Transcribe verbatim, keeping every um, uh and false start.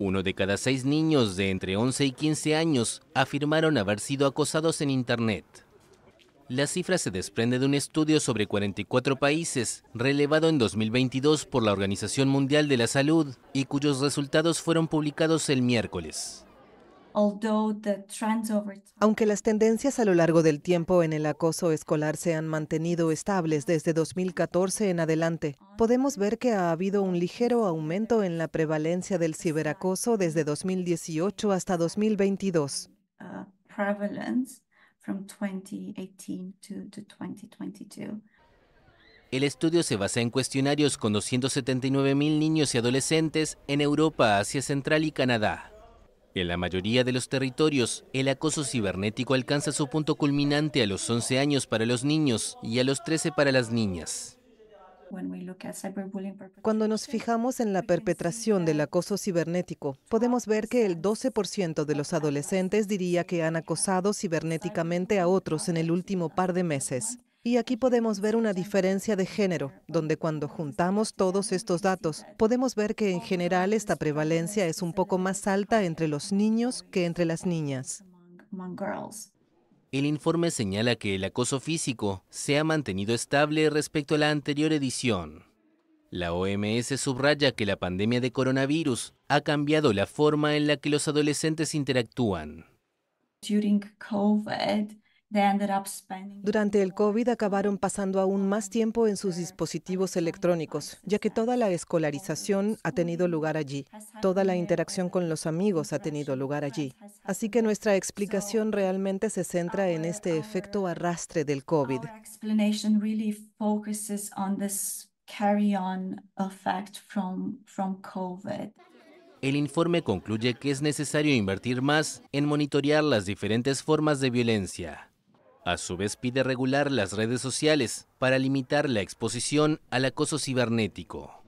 Uno de cada seis niños de entre once y quince años afirmaron haber sido acosados en Internet. La cifra se desprende de un estudio sobre cuarenta y cuatro países, relevado en dos mil veintidós por la Organización Mundial de la Salud y cuyos resultados fueron publicados el miércoles. Aunque las tendencias a lo largo del tiempo en el acoso escolar se han mantenido estables desde dos mil catorce en adelante, podemos ver que ha habido un ligero aumento en la prevalencia del ciberacoso desde dos mil dieciocho hasta dos mil veintidós. El estudio se basa en cuestionarios con doscientos setenta y nueve mil niños y adolescentes en Europa, Asia Central y Canadá. En la mayoría de los territorios, el acoso cibernético alcanza su punto culminante a los once años para los niños y a los trece para las niñas. Cuando nos fijamos en la perpetración del acoso cibernético, podemos ver que el doce por ciento de los adolescentes diría que han acosado cibernéticamente a otros en el último par de meses. Y aquí podemos ver una diferencia de género, donde cuando juntamos todos estos datos, podemos ver que en general esta prevalencia es un poco más alta entre los niños que entre las niñas. El informe señala que el acoso físico se ha mantenido estable respecto a la anterior edición. La O M S subraya que la pandemia de coronavirus ha cambiado la forma en la que los adolescentes interactúan. Durante el COVID acabaron pasando aún más tiempo en sus dispositivos electrónicos, ya que toda la escolarización ha tenido lugar allí. Toda la interacción con los amigos ha tenido lugar allí. Así que nuestra explicación realmente se centra en este efecto arrastre del COVID. El informe concluye que es necesario invertir más en monitorear las diferentes formas de violencia. A su vez pide regular las redes sociales para limitar la exposición al acoso cibernético.